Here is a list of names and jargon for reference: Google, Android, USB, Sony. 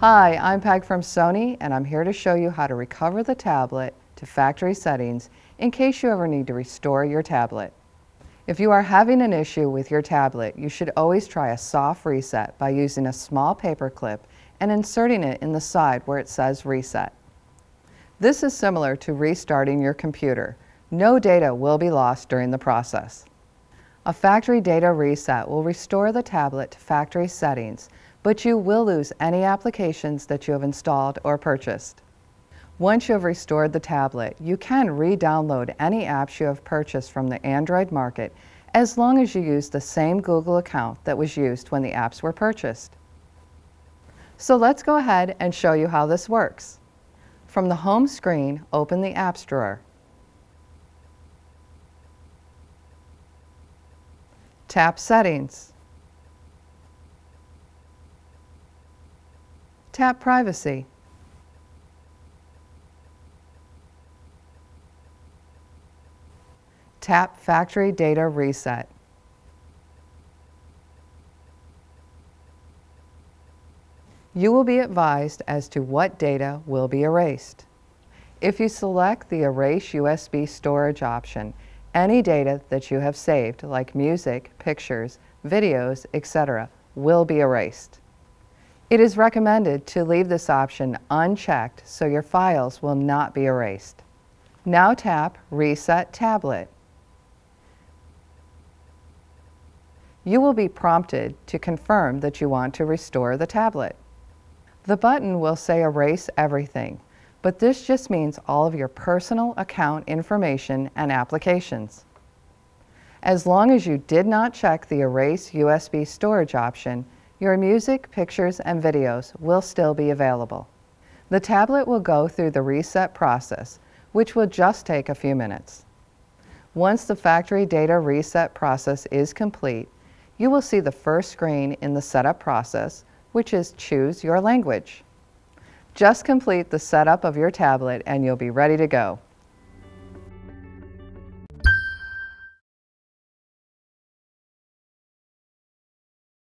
Hi, I'm Peg from Sony, and I'm here to show you how to recover the tablet to factory settings in case you ever need to restore your tablet. If you are having an issue with your tablet, you should always try a soft reset by using a small paper clip and inserting it in the side where it says reset. This is similar to restarting your computer. No data will be lost during the process. A factory data reset will restore the tablet to factory settings, but you will lose any applications that you have installed or purchased. Once you have restored the tablet, you can re-download any apps you have purchased from the Android market as long as you use the same Google account that was used when the apps were purchased. So let's go ahead and show you how this works. From the home screen, open the apps drawer. Tap Settings. Tap Privacy. Tap Factory Data Reset. You will be advised as to what data will be erased. If you select the Erase USB Storage option, any data that you have saved, like music, pictures, videos, etc., will be erased. It is recommended to leave this option unchecked so your files will not be erased. Now tap Reset Tablet. You will be prompted to confirm that you want to restore the tablet. The button will say Erase Everything, but this just means all of your personal account information and applications. As long as you did not check the Erase USB Storage option, your music, pictures, and videos will still be available. The tablet will go through the reset process, which will just take a few minutes. Once the factory data reset process is complete, you will see the first screen in the setup process, which is Choose Your Language. Just complete the setup of your tablet and you'll be ready to go.